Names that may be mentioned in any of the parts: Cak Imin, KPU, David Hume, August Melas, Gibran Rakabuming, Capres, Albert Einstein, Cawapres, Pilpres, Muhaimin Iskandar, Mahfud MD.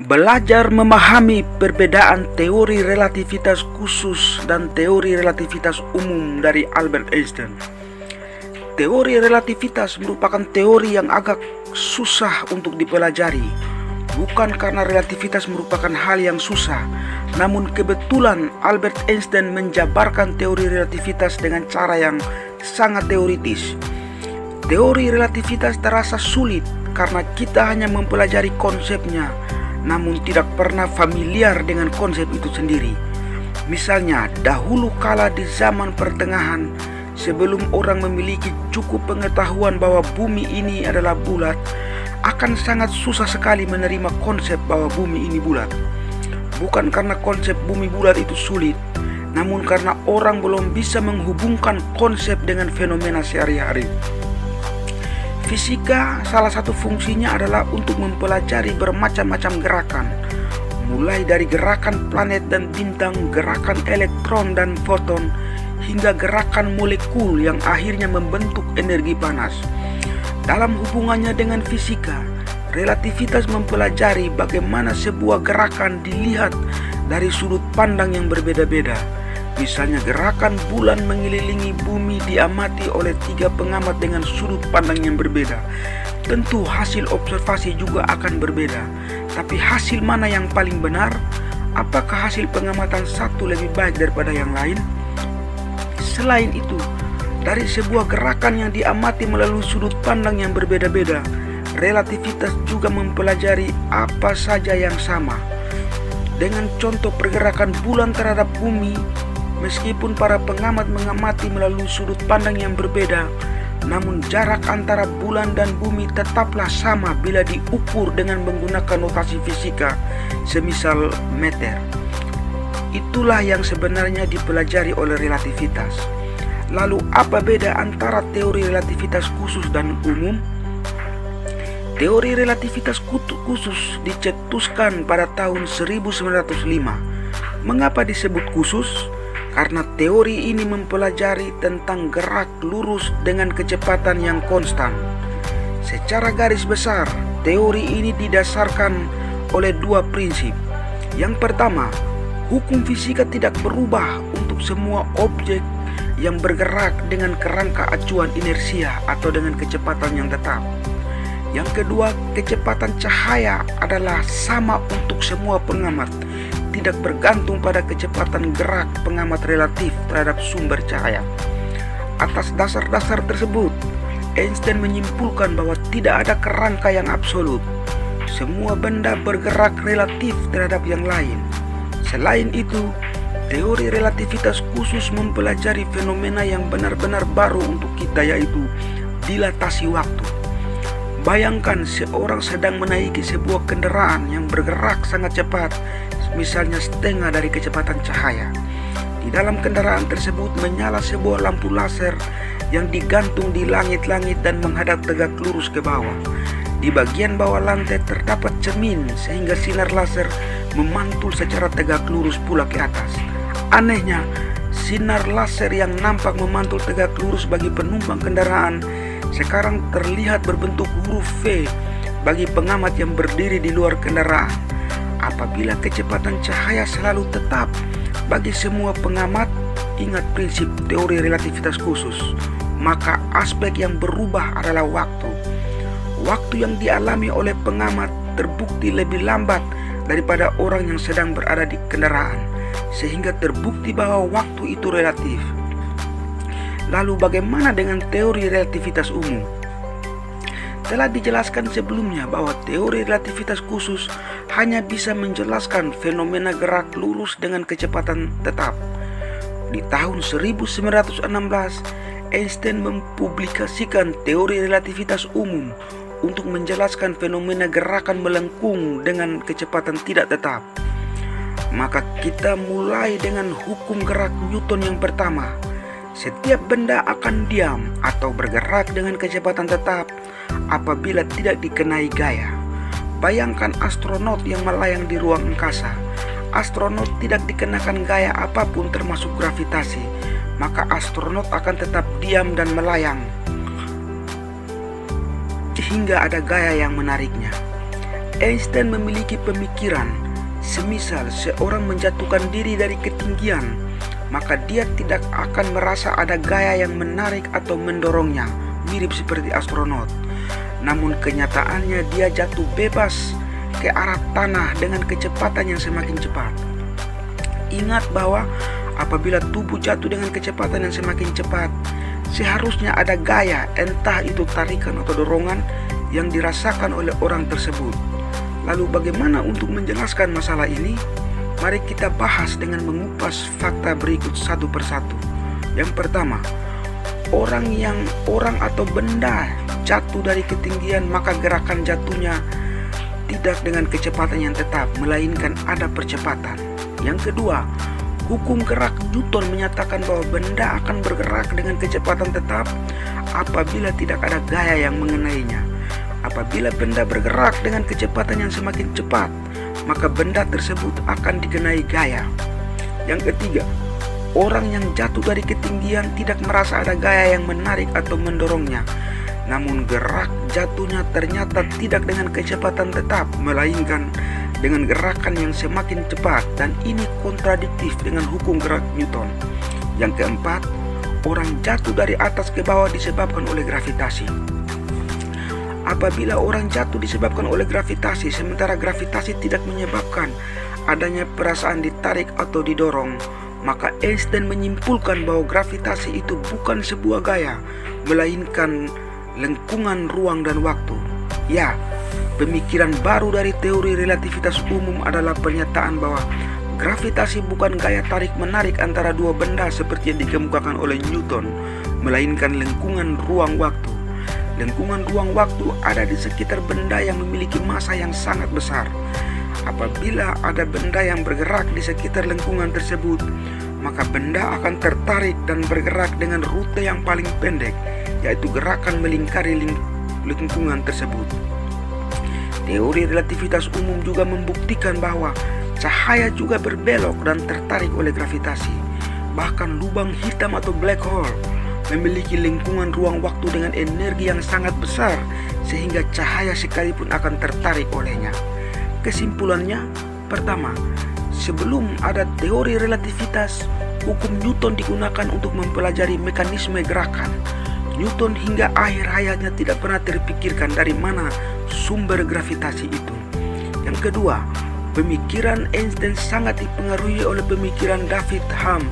Belajar memahami perbedaan teori relativitas khusus dan teori relativitas umum dari Albert Einstein. Teori relativitas merupakan teori yang agak susah untuk dipelajari. Bukan karena relativitas merupakan hal yang susah, namun kebetulan Albert Einstein menjabarkan teori relativitas dengan cara yang sangat teoritis. Teori relativitas terasa sulit karena kita hanya mempelajari konsepnya, namun tidak pernah familiar dengan konsep itu sendiri. Misalnya, dahulu kala di zaman pertengahan, sebelum orang memiliki cukup pengetahuan bahwa bumi ini adalah bulat, akan sangat susah sekali menerima konsep bahwa bumi ini bulat. Bukan karena konsep bumi bulat itu sulit, namun karena orang belum bisa menghubungkan konsep dengan fenomena sehari-hari. Fisika salah satu fungsinya adalah untuk mempelajari bermacam-macam gerakan, mulai dari gerakan planet dan bintang, gerakan elektron dan foton, hingga gerakan molekul yang akhirnya membentuk energi panas. Dalam hubungannya dengan fisika, relativitas mempelajari bagaimana sebuah gerakan dilihat dari sudut pandang yang berbeda-beda. Misalnya, gerakan bulan mengelilingi bumi diamati oleh 3 pengamat dengan sudut pandang yang berbeda. Tentu hasil observasi juga akan berbeda. Tapi hasil mana yang paling benar? Apakah hasil pengamatan satu lebih baik daripada yang lain? Selain itu, dari sebuah gerakan yang diamati melalui sudut pandang yang berbeda-beda, relativitas juga mempelajari apa saja yang sama. Dengan contoh pergerakan bulan terhadap bumi, meskipun para pengamat mengamati melalui sudut pandang yang berbeda, namun jarak antara bulan dan bumi tetaplah sama bila diukur dengan menggunakan notasi fisika, semisal meter. Itulah yang sebenarnya dipelajari oleh relativitas. Lalu apa beda antara teori relativitas khusus dan umum? Teori relativitas khusus dicetuskan pada tahun 1905. Mengapa disebut khusus? Karena teori ini mempelajari tentang gerak lurus dengan kecepatan yang konstan. Secara garis besar, teori ini didasarkan oleh 2 prinsip. Yang pertama, hukum fisika tidak berubah untuk semua objek yang bergerak dengan kerangka acuan inersia atau dengan kecepatan yang tetap. Yang kedua, kecepatan cahaya adalah sama untuk semua pengamat, tidak bergantung pada kecepatan gerak pengamat relatif terhadap sumber cahaya. Atas dasar-dasar tersebut, Einstein menyimpulkan bahwa tidak ada kerangka yang absolut. Semua benda bergerak relatif terhadap yang lain. Selain itu, teori relativitas khusus mempelajari fenomena yang benar-benar baru untuk kita, yaitu dilatasi waktu. Bayangkan seorang sedang menaiki sebuah kendaraan yang bergerak sangat cepat, misalnya setengah dari kecepatan cahaya. Di dalam kendaraan tersebut menyala sebuah lampu laser yang digantung di langit-langit dan menghadap tegak lurus ke bawah. Di bagian bawah lantai terdapat cermin sehingga sinar laser memantul secara tegak lurus pula ke atas. Anehnya, sinar laser yang nampak memantul tegak lurus bagi penumpang kendaraan sekarang terlihat berbentuk huruf V bagi pengamat yang berdiri di luar kendaraan. Apabila kecepatan cahaya selalu tetap bagi semua pengamat, ingat prinsip teori relativitas khusus, maka aspek yang berubah adalah waktu. Waktu yang dialami oleh pengamat terbukti lebih lambat daripada orang yang sedang berada di kendaraan, sehingga terbukti bahwa waktu itu relatif. Lalu bagaimana dengan teori relativitas umum? Telah dijelaskan sebelumnya bahwa teori relativitas khusus hanya bisa menjelaskan fenomena gerak lurus dengan kecepatan tetap. Di tahun 1916, Einstein mempublikasikan teori relativitas umum untuk menjelaskan fenomena gerakan melengkung dengan kecepatan tidak tetap. Maka kita mulai dengan hukum gerak Newton yang pertama. Setiap benda akan diam atau bergerak dengan kecepatan tetap apabila tidak dikenai gaya. Bayangkan astronot yang melayang di ruang angkasa. Astronot tidak dikenakan gaya apapun termasuk gravitasi, maka astronot akan tetap diam dan melayang hingga ada gaya yang menariknya. Einstein memiliki pemikiran, semisal seorang menjatuhkan diri dari ketinggian, maka dia tidak akan merasa ada gaya yang menarik atau mendorongnya, mirip seperti astronot. Namun kenyataannya dia jatuh bebas ke arah tanah dengan kecepatan yang semakin cepat. Ingat bahwa apabila tubuh jatuh dengan kecepatan yang semakin cepat, seharusnya ada gaya, entah itu tarikan atau dorongan yang dirasakan oleh orang tersebut. Lalu bagaimana untuk menjelaskan masalah ini? Mari kita bahas dengan mengupas fakta berikut satu persatu. Yang pertama, orang atau benda jatuh dari ketinggian, maka gerakan jatuhnya tidak dengan kecepatan yang tetap, melainkan ada percepatan. Yang kedua, hukum gerak Newton menyatakan bahwa benda akan bergerak dengan kecepatan tetap apabila tidak ada gaya yang mengenainya. Apabila benda bergerak dengan kecepatan yang semakin cepat, maka benda tersebut akan dikenai gaya. Yang ketiga, orang yang jatuh dari ketinggian tidak merasa ada gaya yang menarik atau mendorongnya. Namun gerak jatuhnya ternyata tidak dengan kecepatan tetap, melainkan dengan gerakan yang semakin cepat, dan ini kontradiktif dengan hukum gerak Newton. Yang keempat, orang jatuh dari atas ke bawah disebabkan oleh gravitasi. Apabila orang jatuh disebabkan oleh gravitasi, sementara gravitasi tidak menyebabkan adanya perasaan ditarik atau didorong, maka Einstein menyimpulkan bahwa gravitasi itu bukan sebuah gaya, melainkan lengkungan ruang dan waktu. Ya, pemikiran baru dari teori relativitas umum adalah pernyataan bahwa gravitasi bukan gaya tarik-menarik antara dua benda seperti yang dikemukakan oleh Newton, melainkan lengkungan ruang waktu. Lengkungan ruang waktu ada di sekitar benda yang memiliki massa yang sangat besar. Apabila ada benda yang bergerak di sekitar lengkungan tersebut, maka benda akan tertarik dan bergerak dengan rute yang paling pendek, yaitu gerakan melingkari lengkungan tersebut. Teori relativitas umum juga membuktikan bahwa cahaya juga berbelok dan tertarik oleh gravitasi. Bahkan lubang hitam atau black hole memiliki lingkungan ruang waktu dengan energi yang sangat besar, sehingga cahaya sekalipun akan tertarik olehnya. Kesimpulannya, pertama, sebelum ada teori relativitas, hukum Newton digunakan untuk mempelajari mekanisme gerakan. Newton hingga akhir hayatnya tidak pernah terpikirkan dari mana sumber gravitasi itu. Yang kedua, pemikiran Einstein sangat dipengaruhi oleh pemikiran David Hume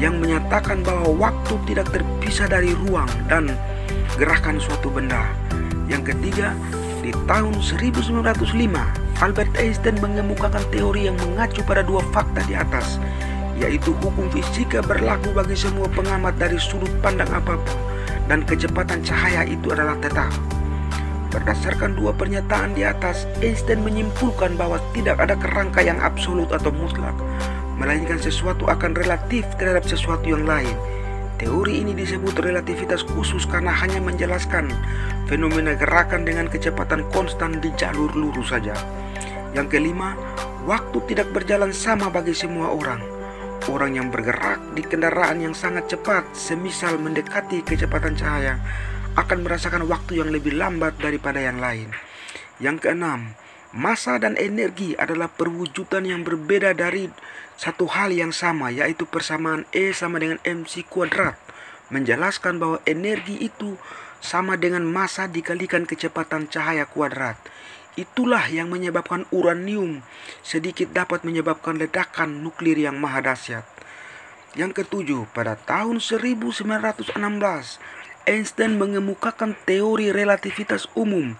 yang menyatakan bahwa waktu tidak terpisah dari ruang dan gerakan suatu benda. Yang ketiga, di tahun 1905, Albert Einstein mengemukakan teori yang mengacu pada dua fakta di atas, yaitu hukum fisika berlaku bagi semua pengamat dari sudut pandang apapun, dan kecepatan cahaya itu adalah tetap. Berdasarkan dua pernyataan di atas, Einstein menyimpulkan bahwa tidak ada kerangka yang absolut atau mutlak, melainkan sesuatu akan relatif terhadap sesuatu yang lain. Teori ini disebut relativitas khusus karena hanya menjelaskan fenomena gerakan dengan kecepatan konstan di jalur lurus saja. Yang kelima, waktu tidak berjalan sama bagi semua orang. Orang yang bergerak di kendaraan yang sangat cepat, semisal mendekati kecepatan cahaya, akan merasakan waktu yang lebih lambat daripada yang lain. Yang keenam, massa dan energi adalah perwujudan yang berbeda dari satu hal yang sama, yaitu persamaan E = mc². Menjelaskan bahwa energi itu sama dengan massa dikalikan kecepatan cahaya kuadrat. Itulah yang menyebabkan uranium sedikit dapat menyebabkan ledakan nuklir yang maha dahsyat. Yang ketujuh, pada tahun 1916, Einstein mengemukakan teori relativitas umum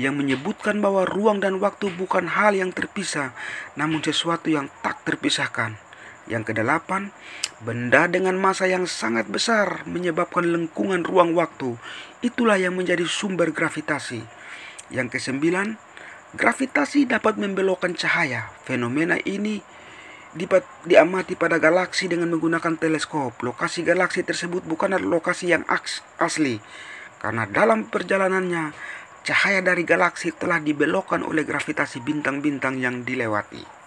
yang menyebutkan bahwa ruang dan waktu bukan hal yang terpisah, namun sesuatu yang tak terpisahkan. Yang kedelapan, benda dengan massa yang sangat besar menyebabkan lengkungan ruang waktu. Itulah yang menjadi sumber gravitasi. Yang kesembilan, gravitasi dapat membelokkan cahaya. Fenomena ini diamati pada galaksi dengan menggunakan teleskop. Lokasi galaksi tersebut bukanlah lokasi yang asli, karena dalam perjalanannya cahaya dari galaksi telah dibelokkan oleh gravitasi bintang-bintang yang dilewati.